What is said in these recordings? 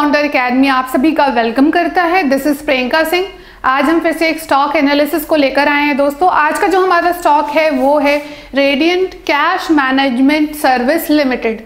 Compounder academy आप सभी का वेलकम करता है। This is Priyanka Singh. आज हम फिर से एक स्टॉक एनालिसिस को लेकर आए हैं। दोस्तों, आज का जो हमारा स्टॉक है वो है Radiant cash management service limited.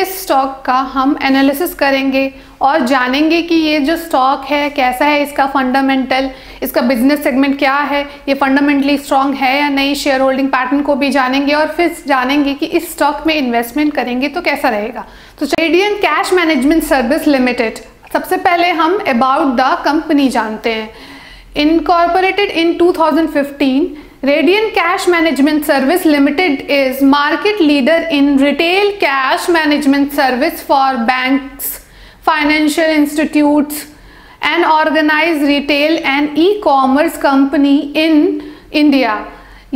इस स्टॉक का हम एनालिसिस करेंगे और जानेंगे कि ये जो स्टॉक है कैसा है, इसका फंडामेंटल, इसका बिजनेस सेगमेंट क्या है, ये फंडामेंटली स्ट्रॉन्ग है या नहीं, शेयर होल्डिंग पैटर्न को भी जानेंगे और फिर जानेंगे कि इस स्टॉक में इन्वेस्टमेंट करेंगे तो कैसा रहेगा। तो Radiant cash management service limited, सबसे पहले हम अबाउट द कंपनी जानते हैं। Incorporated in 2015, Radiant Cash Management Service Limited is market leader in retail cash management service for banks, financial institutes, and organized retail and e-commerce company in India.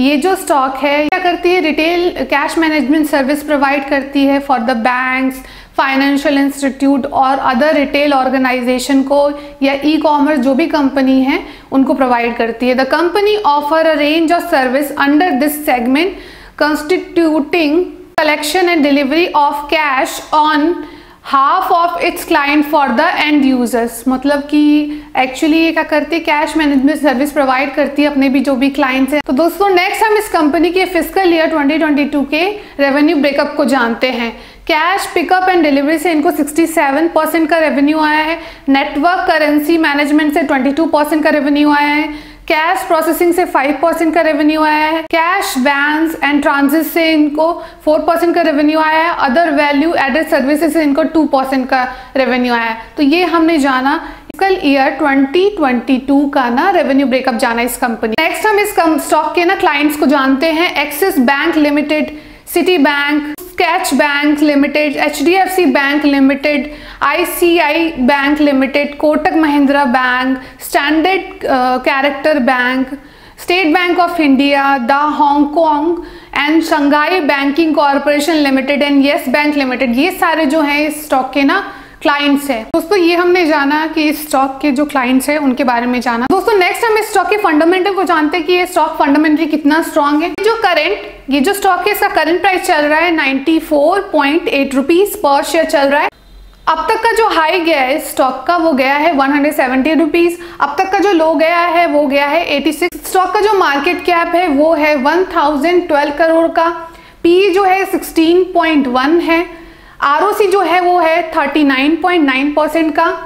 ये जो stock है क्या करती है, retail cash management service provide करती है for the banks, financial institute और other retail organisation को या ई कॉमर्स जो भी कंपनी है उनको प्रोवाइड करती है। The company offer a range of service under this segment constituting collection and delivery of cash on half of its client for the end users. मतलब कि एक्चुअली ये क्या करती है, कैश मैनेजमेंट सर्विस प्रोवाइड करती है अपने भी जो भी क्लाइंट्स हैं। तो दोस्तों, नेक्स्ट हम इस कंपनी के फिस्कल ईयर 2022 के रेवेन्यू ब्रेकअप को जानते हैं। कैश पिकअप एंड डिलीवरी से इनको 67% का रेवेन्यू आया है, नेटवर्क करेंसी मैनेजमेंट से 22% का रेवेन्यू आया है, कैश प्रोसेसिंग से 5% का रेवेन्यू आया है, कैश वैंस एंड ट्रांजिट से इनको 4% का रेवेन्यू आया है, अदर वैल्यू एडेड सर्विसेज से इनको 2% का रेवेन्यू आया है। तो ये हमने जाना कल ईयर 2022 का ना रेवेन्यू ब्रेकअप जाना इस कंपनी। नेक्स्ट हम इस स्टॉक के ना क्लाइंट्स को जानते हैं। Axis bank limited, Citi bank, स्कैच bank limited, HDFC bank limited, ICICI bank limited, Kotak Mahindra bank, standard character bank, state bank of India, the Hong Kong and Shanghai banking corporation limited and yes bank limited, ये सारे जो हैं इस stock के ना clients हैं। दोस्तों, ये हमने जाना कि इस स्टॉक के जो क्लाइंट्स हैं उनके बारे में जाना। दोस्तों, नेक्स्ट हम इस स्टॉक के फंडामेंटल को जानते हैं कि ये स्टॉक फंडामेंटली कितना स्ट्रांग है। ये जो स्टॉक है इसका करंट प्राइस चल रहा है 94.8 रुपीस पर शेयर चल रहा है। अब तक का जो हाई गया है इस स्टॉक का वो गया है 170 रुपीस, अब तक का जो लो गया है वो गया है 86। स्टॉक का जो मार्केट कैप है वो है 1012 करोड़ का, पी जो है 16.1 है, आरओसी जो है वो है 39.9% का,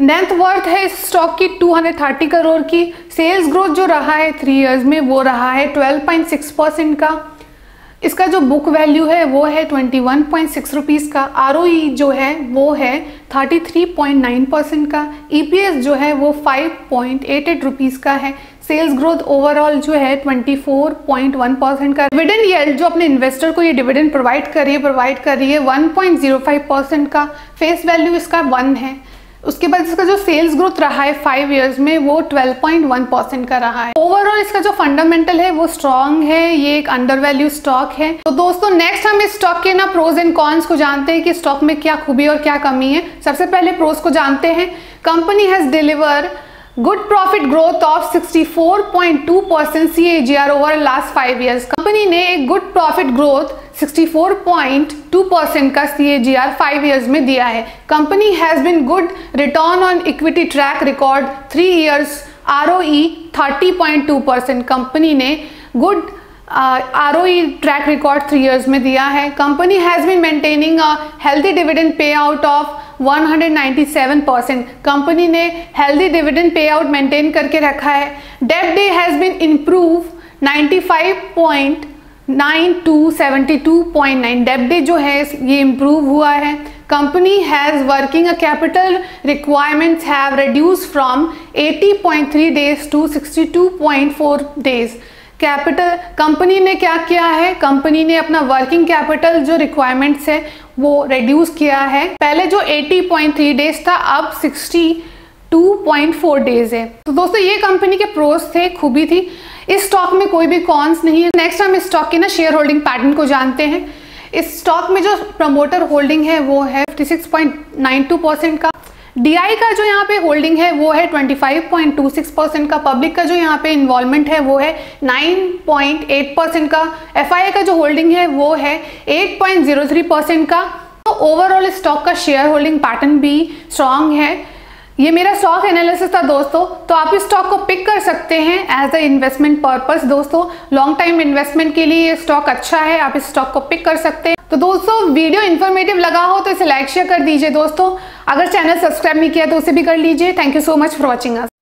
नेट वर्थ है इस स्टॉक की 230 करोड़ की, सेल्स ग्रोथ जो रहा है 3 इयर्स में वो रहा है 12.6% का, इसका जो बुक वैल्यू है वो है 21.6 रुपीज़ का, आरओई जो है वो है 33.9% का, ईपीएस जो है वो 5.88 रुपीज़ का है, सेल्स ग्रोथ ओवरऑल जो है 24.1% का, डिविडेंड यील्ड जो अपने इन्वेस्टर को ये डिविडेंड प्रोवाइड कर रही है 1.05% का, फेस वैल्यू इसका 1 है। उसके बाद इसका जो सेल्स ग्रोथ रहा है 5 इयर्स में वो 12.1% का रहा है। ओवरऑल इसका जो फंडामेंटल है वो स्ट्रांग है, ये एक अंडरवैल्यू स्टॉक है। तो दोस्तों, नेक्स्ट हम इस स्टॉक के ना प्रोज एंड कॉन्स को जानते हैं कि स्टॉक में क्या खूबी और क्या कमी है। सबसे पहले प्रोज को जानते हैं। Company has deliver good profit growth of 64.2% CAGR over last 5 years. Company ने एक गुड प्रॉफिट ग्रोथ 64.2% का CAGR 5 इयर्स में दिया है। Company has bin good return on equity track record 3 years, ROE 30.2%। Company ने good ROE track record 3 years में दिया है। Company has been maintaining a healthy dividend pay out of 197%। Company ने healthy dividend pay out maintain करके रखा है। Debt day has been improve 95.9 to 72.9, debt day जो है ये इम्प्रूव हुआ है। Company has working a capital requirements have reduce from 80.3 days to 62.4 days. Capital company ने क्या किया है, कंपनी ने अपना वर्किंग कैपिटल जो रिक्वायरमेंट्स है वो रिड्यूस किया है। पहले जो 80.3 डेज था अब 62.4 डेज है। तो दोस्तों, ये कंपनी के प्रोस थे, खूबी थी। इस स्टॉक में कोई भी कॉन्स नहीं है। नेक्स्ट हम इस स्टॉक के ना शेयर होल्डिंग पैटर्न को जानते हैं। इस स्टॉक में जो प्रमोटर होल्डिंग है वो है 56.92% का, DI का जो यहाँ पे होल्डिंग है वो है 25.26% का, पब्लिक का जो यहाँ पे इन्वॉल्वमेंट है वो है 9.8% का, FII का जो होल्डिंग है वो है 8.03% का, ओवरऑल स्टॉक का शेयर होल्डिंग पैटर्न भी स्ट्रांग है। ये मेरा स्टॉक एनालिसिस था दोस्तों, तो आप इस स्टॉक को पिक कर सकते हैं एज अ इन्वेस्टमेंट पर्पस। दोस्तों लॉन्ग टाइम इन्वेस्टमेंट के लिए ये स्टॉक अच्छा है, आप इस स्टॉक को पिक कर सकते हैं। तो दोस्तों वीडियो इन्फॉर्मेटिव लगा हो तो इसे लाइक शेयर कर दीजिए दोस्तों। अगर चैनल सब्सक्राइब नहीं किया तो उसे भी कर लीजिए। Thank you so much for watching us.